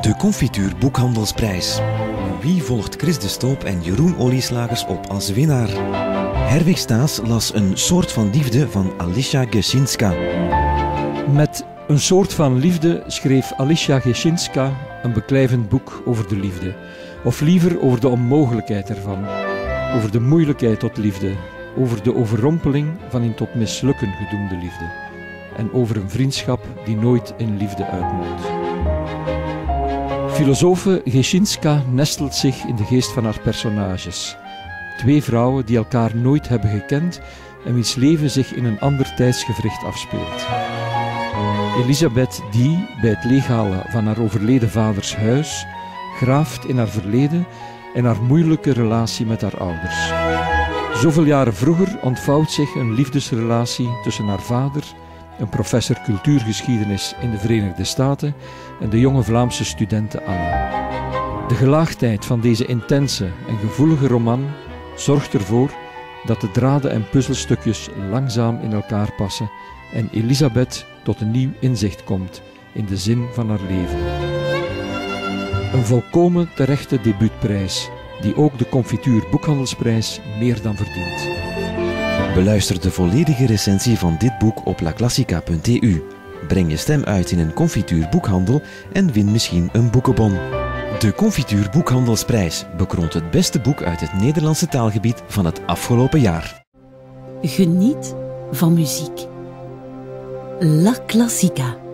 De Confituur Boekhandelsprijs. Wie volgt Chris de Stoop en Jeroen Olieslagers op als winnaar? Herwig Staes las Een soort van liefde van Alicja Gescinska. Met Een soort van liefde schreef Alicja Gescinska een beklijvend boek over de liefde. Of liever over de onmogelijkheid ervan. Over de moeilijkheid tot liefde. Over de overrompeling van een tot mislukken gedoemde liefde. En over een vriendschap die nooit in liefde uitmondt. Filosofe Gescinska nestelt zich in de geest van haar personages. Twee vrouwen die elkaar nooit hebben gekend en wiens leven zich in een ander tijdsgewricht afspeelt. Elisabeth die, bij het leeghalen van haar overleden vaders huis, graaft in haar verleden en haar moeilijke relatie met haar ouders. Zoveel jaren vroeger ontvouwt zich een liefdesrelatie tussen haar vader, een professor cultuurgeschiedenis in de Verenigde Staten, en de jonge Vlaamse studente Anna. De gelaagdheid van deze intense en gevoelige roman zorgt ervoor dat de draden en puzzelstukjes langzaam in elkaar passen en Elisabeth tot een nieuw inzicht komt in de zin van haar leven. Een volkomen terechte debuutprijs die ook de Confituur Boekhandelsprijs meer dan verdient. Beluister de volledige recensie van dit boek op laclassica.eu. Breng je stem uit in een confituurboekhandel en win misschien een boekenbon. De Confituur Boekhandelsprijs bekroont het beste boek uit het Nederlandse taalgebied van het afgelopen jaar. Geniet van muziek. La Classica.